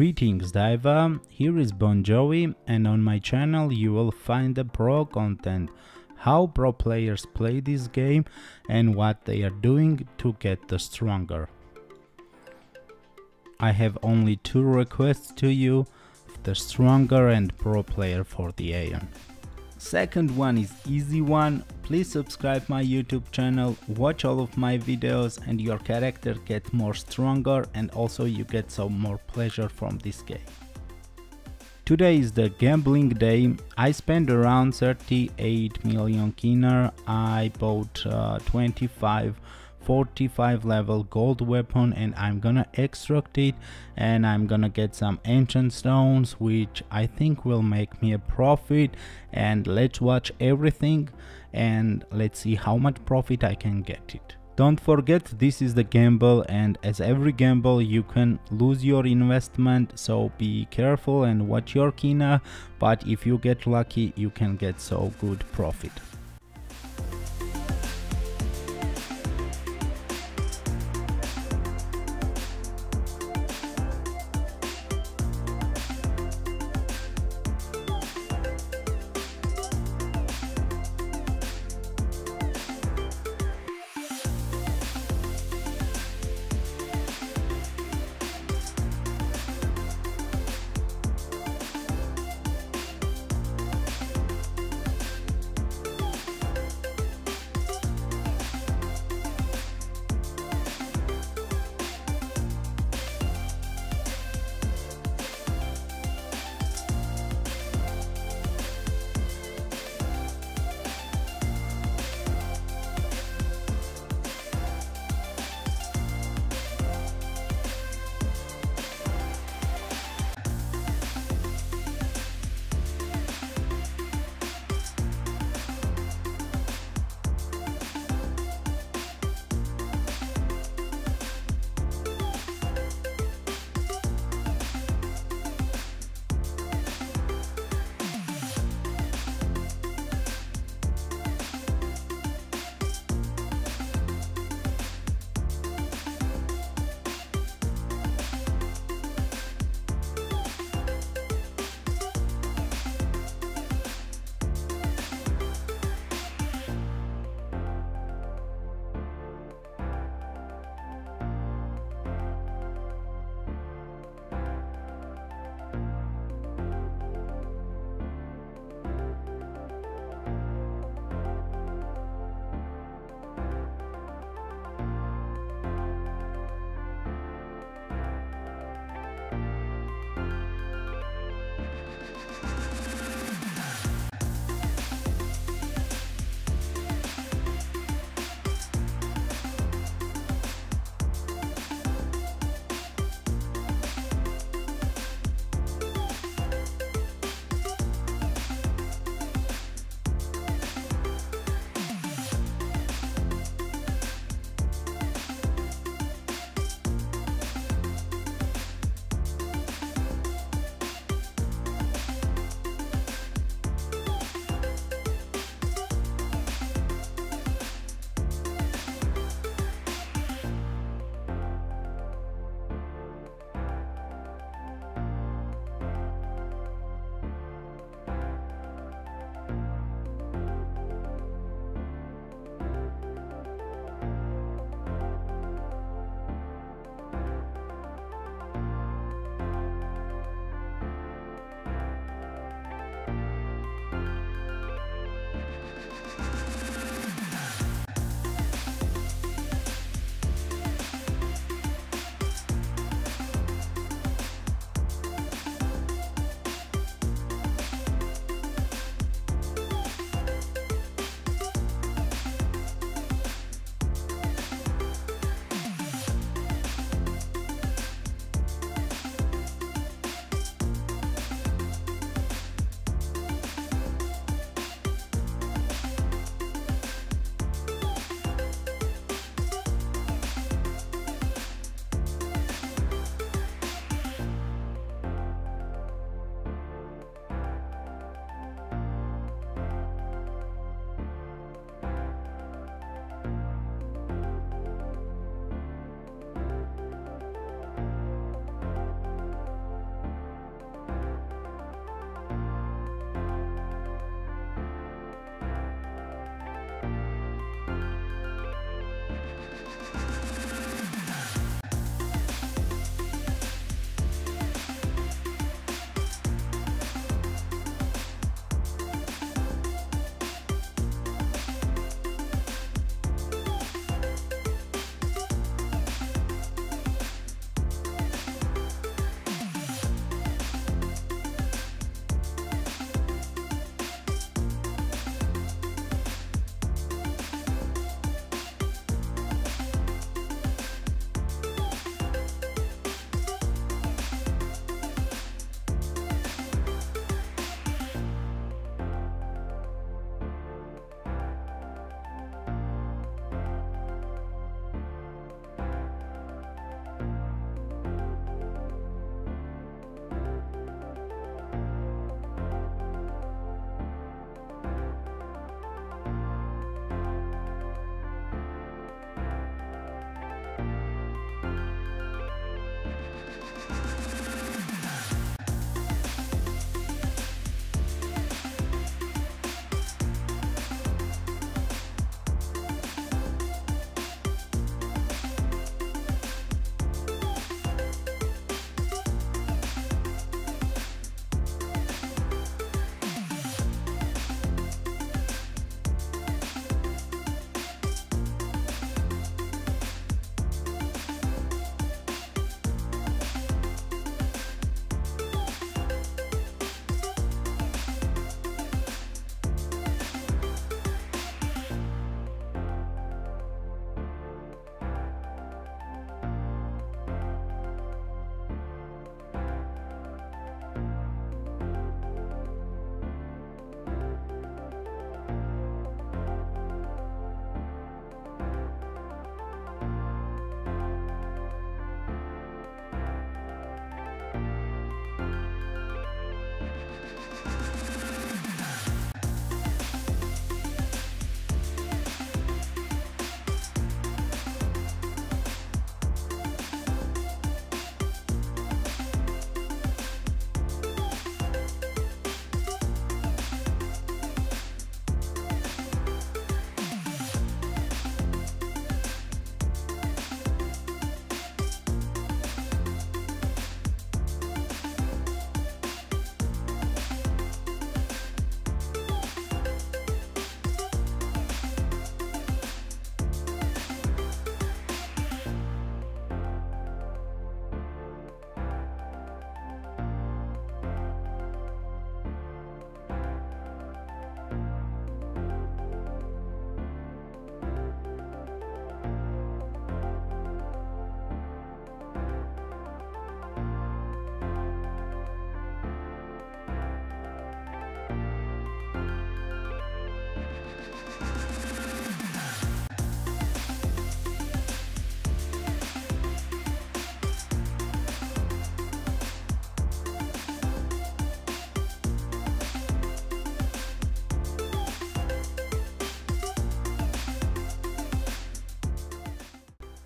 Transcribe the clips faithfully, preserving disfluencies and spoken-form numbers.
Greetings Diva, here is Bon Jovi, and on my channel you will find the pro content, how pro players play this game and what they are doing to get the stronger. I have only two requests to you, the stronger and pro player for the Aeon. Second one is easy one, please subscribe my YouTube channel, watch all of my videos and your character gets more stronger and also you get some more pleasure from this game. Today is the gambling day, I spent around thirty-eight million Kinah, I bought uh, twenty-five, forty-five level gold weapon and I'm gonna extract it and I'm gonna get some ancient stones which I think will make me a profit, and let's watch everything and let's see how much profit I can get it. Don't forget, this is the gamble and as every gamble you can lose your investment, so be careful and watch your Kinah, but if you get lucky you can get so good profit.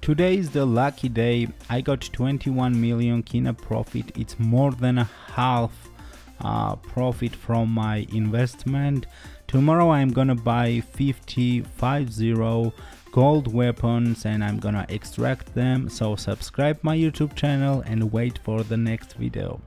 Today is the lucky day. I got twenty-one million Kinah profit. It's more than a half uh, profit from my investment. Tomorrow I'm gonna buy fifty, fifty gold weapons and I'm gonna extract them. So subscribe my YouTube channel and wait for the next video.